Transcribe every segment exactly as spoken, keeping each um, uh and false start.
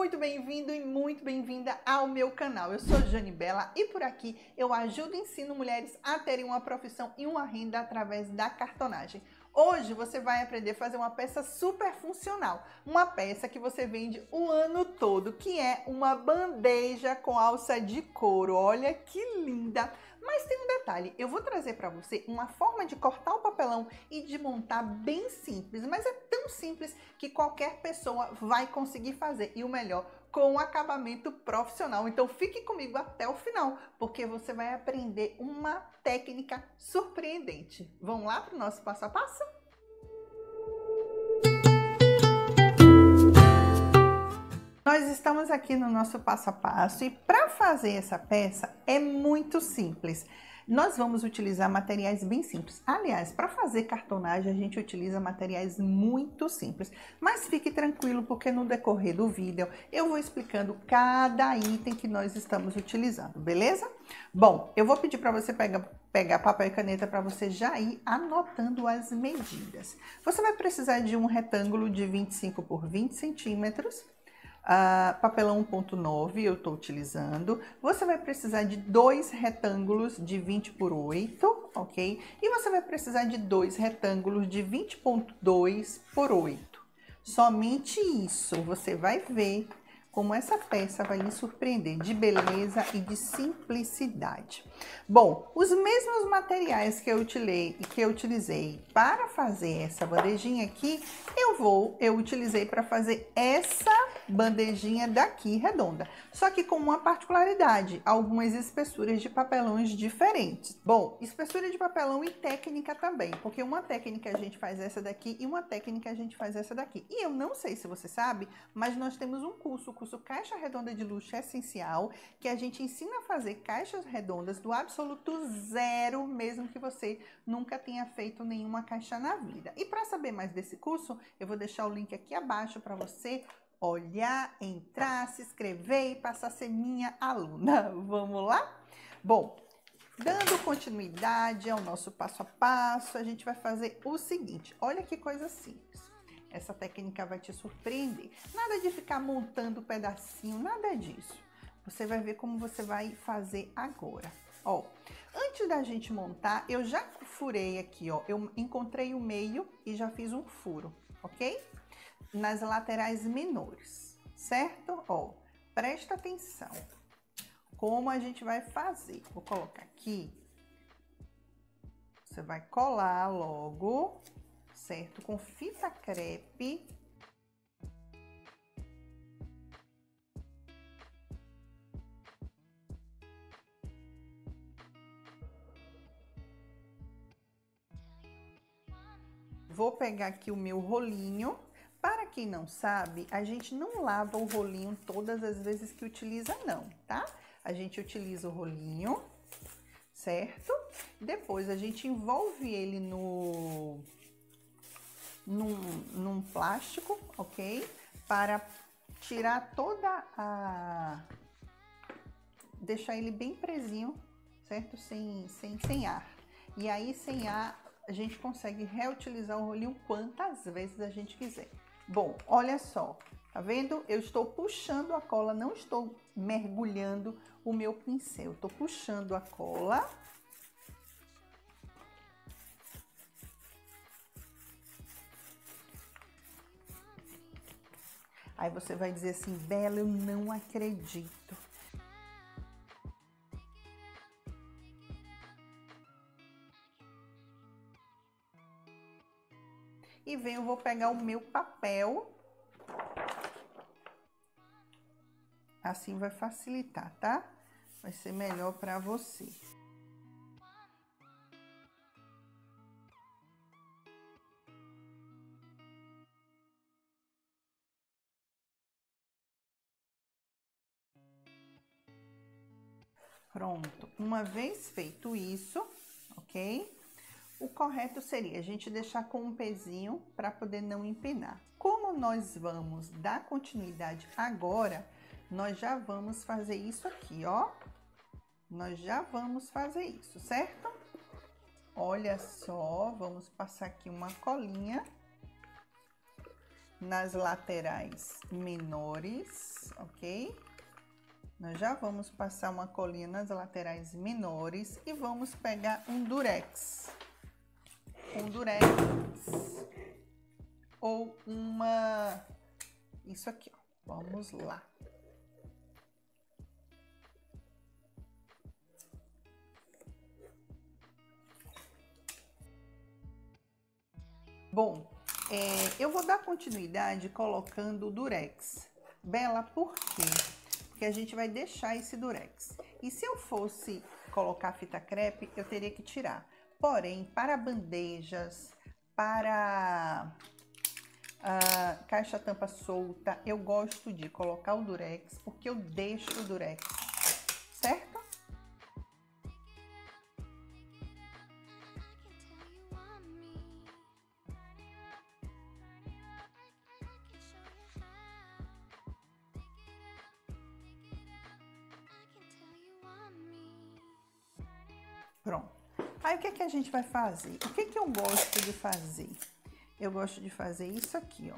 muito bem-vindo e muito bem-vinda ao meu canal. Eu sou Janibela e por aqui eu ajudo e ensino mulheres a terem uma profissão e uma renda através da cartonagem. Hoje você vai aprender a fazer uma peça super funcional, uma peça que você vende o ano todo, que é uma bandeja com alça de couro. Olha que linda! Mas tem um detalhe, eu vou trazer para você uma forma de cortar o papelão e de montar bem simples, mas é tão simples que qualquer pessoa vai conseguir fazer, e o melhor, com um acabamento profissional. Então fique comigo até o final, porque você vai aprender uma técnica surpreendente. Vamos lá para o nosso passo a passo? Nós estamos aqui no nosso passo a passo e para fazer essa peça é muito simples. Nós vamos utilizar materiais bem simples. Aliás, para fazer cartonagem, a gente utiliza materiais muito simples. Mas fique tranquilo, porque no decorrer do vídeo eu vou explicando cada item que nós estamos utilizando, beleza? Bom, eu vou pedir para você pegar, pegar papel e caneta para você já ir anotando as medidas. Você vai precisar de um retângulo de vinte e cinco por vinte centímetros. Uh, papelão um ponto nove eu estou utilizando. Você vai precisar de dois retângulos de vinte por oito, ok? E você vai precisar de dois retângulos de vinte ponto dois por oito. Somente isso, você vai ver como essa peça vai lhe surpreender de beleza e de simplicidade. Bom, os mesmos materiais que eu utilizei, que eu utilizei para fazer essa bandejinha aqui, eu vou, eu utilizei para fazer essa bandejinha daqui redonda. Só que com uma particularidade, algumas espessuras de papelões diferentes. Bom, espessura de papelão e técnica também, porque uma técnica a gente faz essa daqui e uma técnica a gente faz essa daqui. E eu não sei se você sabe, mas nós temos um curso curso Caixa Redonda de Luxo Essencial, que a gente ensina a fazer caixas redondas do absoluto zero, mesmo que você nunca tenha feito nenhuma caixa na vida. E para saber mais desse curso, eu vou deixar o link aqui abaixo para você olhar, entrar, se inscrever e passar a ser minha aluna. Vamos lá? Bom, dando continuidade ao nosso passo a passo, a gente vai fazer o seguinte. Olha que coisa simples. Essa técnica vai te surpreender. Nada de ficar montando pedacinho, nada disso. Você vai ver como você vai fazer agora. Ó, antes da gente montar, eu já furei aqui, ó. Eu encontrei o meio e já fiz um furo, ok? Nas laterais menores, certo? Ó, presta atenção. Como a gente vai fazer? Vou colocar aqui. Você vai colar logo, certo? Com fita crepe. Vou pegar aqui o meu rolinho. Para quem não sabe, a gente não lava o rolinho todas as vezes que utiliza, não, tá? A gente utiliza o rolinho, certo? Depois a gente envolve ele no... Num, num plástico, ok? Para tirar toda a... Deixar ele bem presinho, certo? Sem, sem, sem ar. E aí, sem ar, a gente consegue reutilizar o rolinho quantas vezes a gente quiser. Bom, olha só. Tá vendo? Eu estou puxando a cola, não estou mergulhando o meu pincel. Eu estou puxando a cola... Aí você vai dizer assim, Bela, eu não acredito. E vem, eu vou pegar o meu papel. Assim vai facilitar, tá? Vai ser melhor para você. Pronto, uma vez feito isso, ok? O correto seria a gente deixar com um pezinho para poder não empinar. Como nós vamos dar continuidade agora, nós já vamos fazer isso aqui, ó. Nós já vamos fazer isso, certo? Olha só, vamos passar aqui uma colinha. nas laterais menores, ok? Nós já vamos passar uma colinha nas laterais menores e vamos pegar um durex. Um durex ou uma... Isso aqui, ó. Vamos lá. Bom, é, eu vou dar continuidade colocando o durex. Bela, por quê? Porque a gente vai deixar esse durex. E se eu fosse colocar fita crepe, eu teria que tirar. Porém, para bandejas, para ah, caixa tampa solta, eu gosto de colocar o durex, porque eu deixo o durex, certo? Pronto. Aí o que é que a gente vai fazer? O que é que eu gosto de fazer? Eu gosto de fazer isso aqui, ó.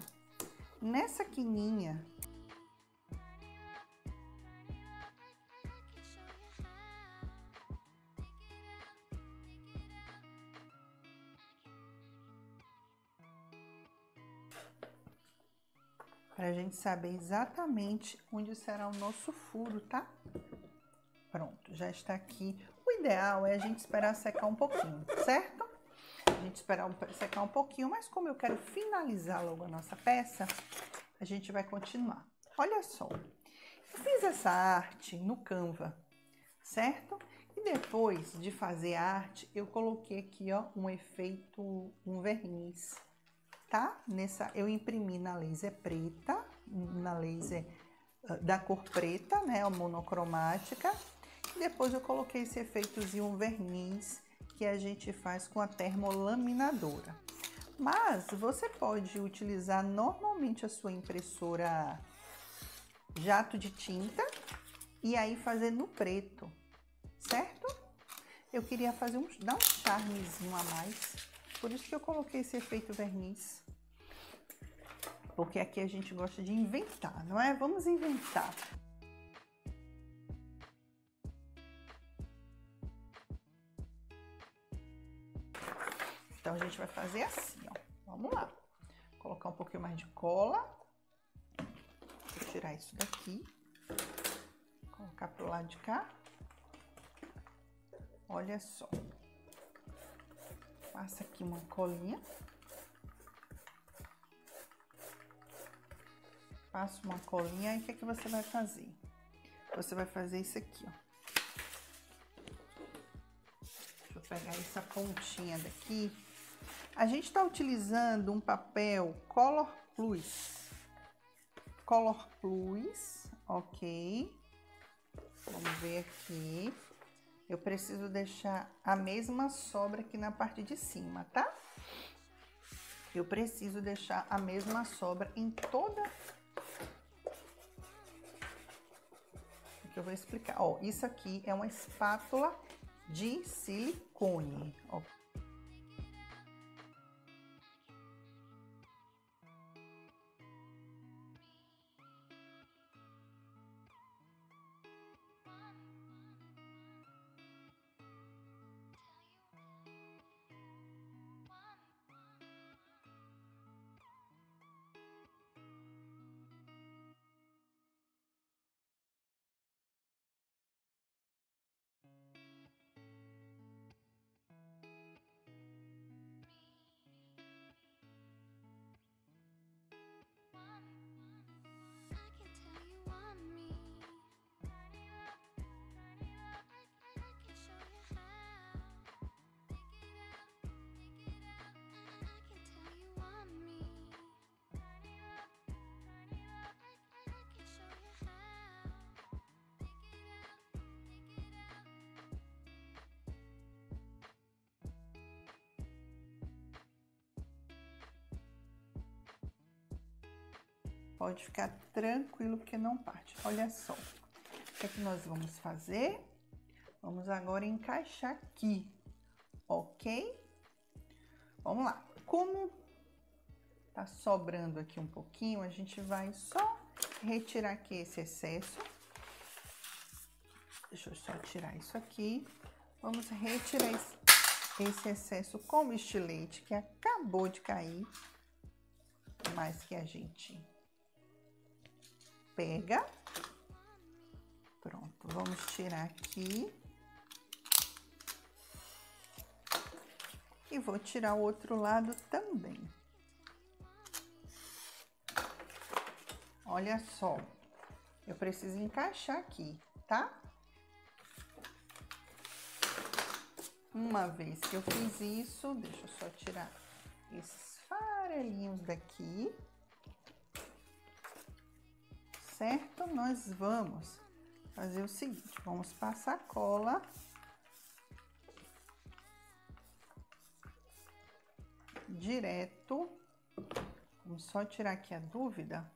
Nessa quininha. Pra gente saber exatamente onde será o nosso furo, tá? Pronto, já está aqui. O ideal é a gente esperar secar um pouquinho, certo? A gente esperar secar um pouquinho, mas como eu quero finalizar logo a nossa peça, a gente vai continuar. Olha só, eu fiz essa arte no Canva, certo? E depois de fazer a arte, eu coloquei aqui, ó, um efeito, um verniz, tá? Nessa, eu imprimi na laser preta, na laser uh, da cor preta, né, a monocromática. Depois eu coloquei esse efeitozinho, um verniz, que a gente faz com a termolaminadora. Mas você pode utilizar normalmente a sua impressora jato de tinta e aí fazer no preto, certo? Eu queria fazer um, dar um charmezinho a mais, por isso que eu coloquei esse efeito verniz. Porque aqui a gente gosta de inventar, não é? Vamos inventar. Então, a gente vai fazer assim, ó. Vamos lá. Colocar um pouquinho mais de cola. Vou tirar isso daqui. Colocar pro lado de cá. Olha só. Passa aqui uma colinha. Passa uma colinha e o que é que você vai fazer? Você vai fazer isso aqui, ó. Pegar essa pontinha daqui. A gente tá utilizando um papel Color Plus. Color Plus, ok. Vamos ver aqui. Eu preciso deixar a mesma sobra aqui na parte de cima, tá? Eu preciso deixar a mesma sobra em toda... que eu vou explicar. Ó, isso aqui é uma espátula de silicone, ó. Pode ficar tranquilo porque não parte. Olha só, o que é que nós vamos fazer? Vamos agora encaixar aqui, ok? Vamos lá. Como tá sobrando aqui um pouquinho, a gente vai só retirar aqui esse excesso. Deixa eu só tirar isso aqui. Vamos retirar esse, esse excesso com o estilete que acabou de cair, mas que a gente pega. Pronto, vamos tirar aqui. E vou tirar o outro lado também. Olha só, eu preciso encaixar aqui, tá? Uma vez que eu fiz isso, deixa eu só tirar esses farelinhos daqui. Certo? Nós vamos fazer o seguinte, vamos passar cola. Direto, vamos só tirar aqui a dúvida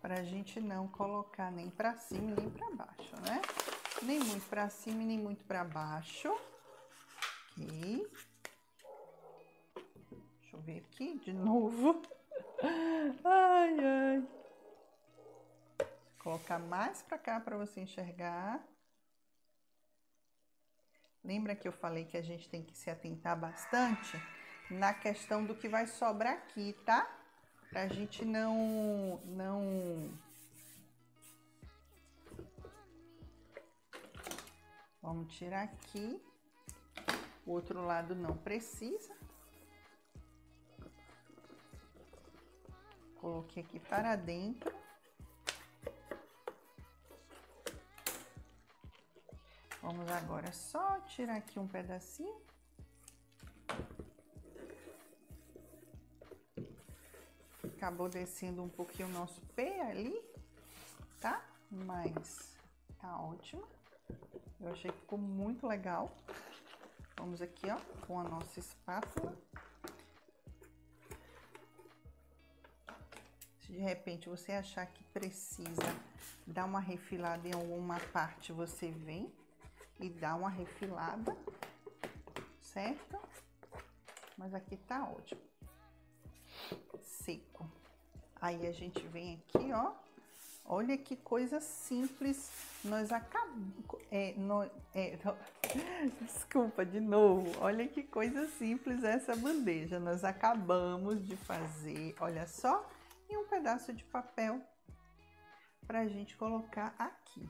para a gente não colocar nem para cima nem para baixo, né? Nem muito para cima e nem muito para baixo. Ok. Deixa eu ver aqui de novo. Ai, ai. Colocar mais para cá para você enxergar. Lembra que eu falei que a gente tem que se atentar bastante na questão do que vai sobrar aqui, tá? Pra gente não... não... Vamos tirar aqui. O outro lado não precisa. Coloquei aqui para dentro. Vamos agora só tirar aqui um pedacinho. Acabou descendo um pouquinho o nosso pé ali, tá? Mas tá ótimo. Eu achei que ficou muito legal. Vamos aqui, ó, com a nossa espátula. Se de repente você achar que precisa dar uma refilada em alguma parte, você vem e dá uma refilada, certo? Mas aqui tá ótimo. Seco. Aí a gente vem aqui, ó, olha que coisa simples, nós acabamos, é, no... é, no... desculpa de novo, olha que coisa simples essa bandeja, nós acabamos de fazer, olha só, e um pedaço de papel pra gente colocar aqui.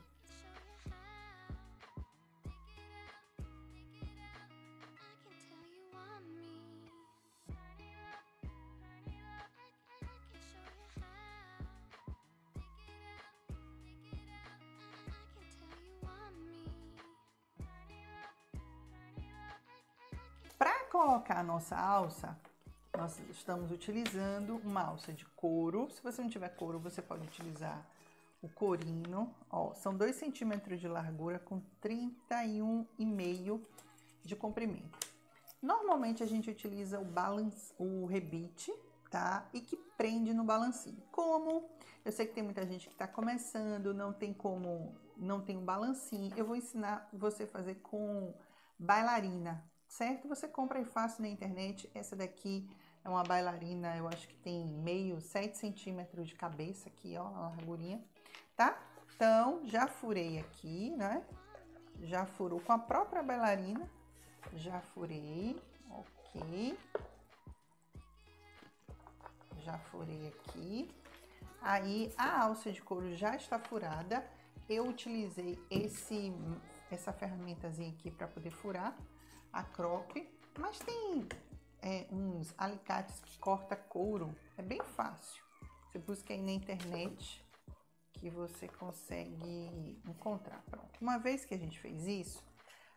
Colocar a nossa alça, nós estamos utilizando uma alça de couro. Se você não tiver couro, você pode utilizar o corino. Ó, são dois centímetros de largura com trinta e um vírgula cinco de comprimento. Normalmente a gente utiliza o balance, o rebite, tá? E que prende no balancinho. Como eu sei que tem muita gente que tá começando, não tem como, não tem um balancinho, eu vou ensinar você a fazer com bailarina. Certo? Você compra aí fácil na internet. Essa daqui é uma bailarina, eu acho que tem meio, sete centímetros de cabeça aqui, ó, a largurinha, tá? Então, já furei aqui, né? Já furou com a própria bailarina. Já furei, ok. Já furei aqui. Aí, a alça de couro já está furada. Eu utilizei esse, essa ferramentazinha aqui para poder furar a croque, mas tem é, uns alicates que corta couro, é bem fácil. Você busca aí na internet que você consegue encontrar. Pronto, uma vez que a gente fez isso,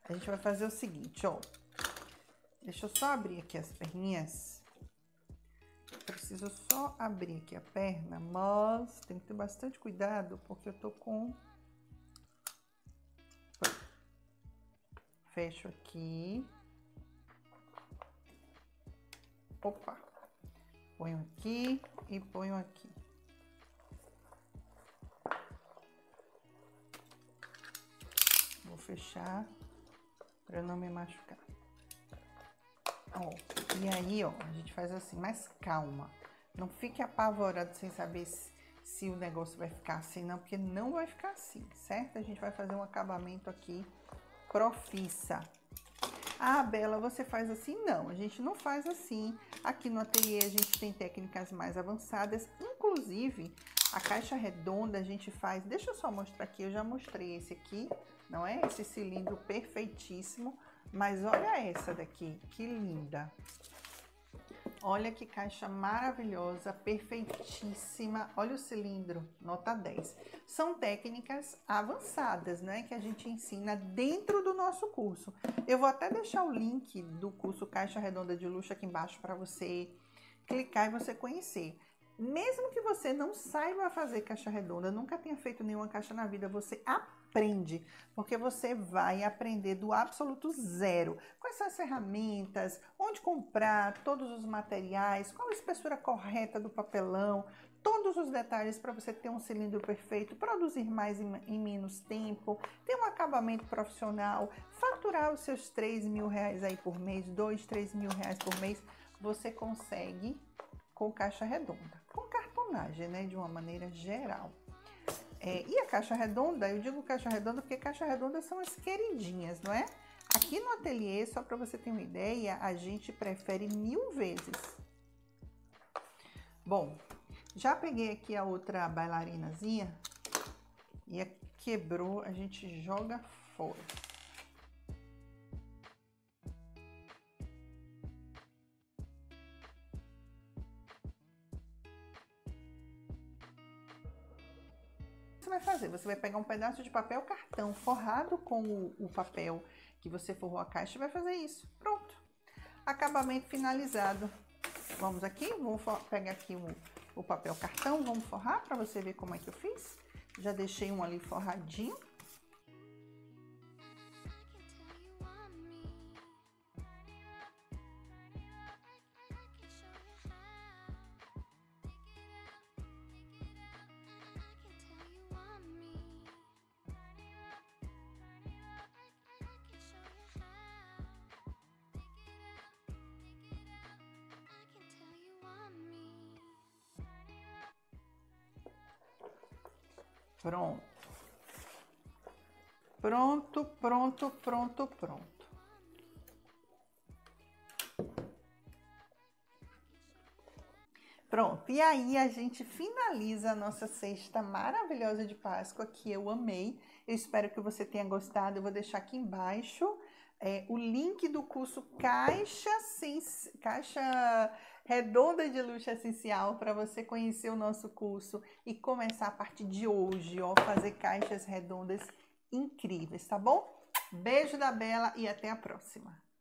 a gente vai fazer o seguinte, ó. Deixa eu só abrir aqui as perninhas. Eu preciso só abrir aqui a perna, mas tem que ter bastante cuidado porque eu tô com... Fecho aqui. Opa! Ponho aqui e ponho aqui. Vou fechar para não me machucar. Ó, e aí, ó, a gente faz assim, mas calma. Não fique apavorado sem saber se, se o negócio vai ficar assim, não, porque não vai ficar assim, certo? A gente vai fazer um acabamento aqui profissa. Ah, Bela, você faz assim? Não, a gente não faz assim. Aqui no ateliê a gente tem técnicas mais avançadas, inclusive a caixa redonda a gente faz... Deixa eu só mostrar aqui, eu já mostrei esse aqui, não é? Esse cilindro perfeitíssimo, mas olha essa daqui, que linda! Olha que caixa maravilhosa, perfeitíssima. Olha o cilindro, nota dez. São técnicas avançadas, né? Que a gente ensina dentro do nosso curso. Eu vou até deixar o link do curso Caixa Redonda de Luxo aqui embaixo para você clicar e você conhecer. Mesmo que você não saiba fazer caixa redonda, nunca tenha feito nenhuma caixa na vida, você aprende, porque você vai aprender do absoluto zero. Quais são as ferramentas, onde comprar, todos os materiais, qual a espessura correta do papelão, todos os detalhes para você ter um cilindro perfeito, produzir mais em menos tempo, ter um acabamento profissional, faturar os seus três mil reais aí por mês, dois, três mil reais por mês, você consegue com caixa redonda, com cartonagem, né, de uma maneira geral. É, e a caixa redonda, eu digo caixa redonda porque caixa redonda são as queridinhas, não é? Aqui no ateliê, só para você ter uma ideia, a gente prefere mil vezes. Bom, já peguei aqui a outra bailarinazinha e a quebrou, a gente joga fora. Vai fazer, você vai pegar um pedaço de papel cartão forrado com o, o papel que você forrou a caixa e vai fazer isso. Pronto, acabamento finalizado. Vamos aqui, vou pegar aqui o, o papel cartão, vamos forrar para você ver como é que eu fiz. Já deixei um ali forradinho. Pronto, pronto, pronto, pronto, pronto. Pronto, e aí a gente finaliza a nossa cesta maravilhosa de Páscoa, que eu amei. Eu espero que você tenha gostado. Eu vou deixar aqui embaixo é, o link do curso Caixa, Caixa Redonda de Luxo Essencial para você conhecer o nosso curso e começar a partir de hoje, ó, fazer caixas redondas incríveis, tá bom? Beijo da Bela e até a próxima!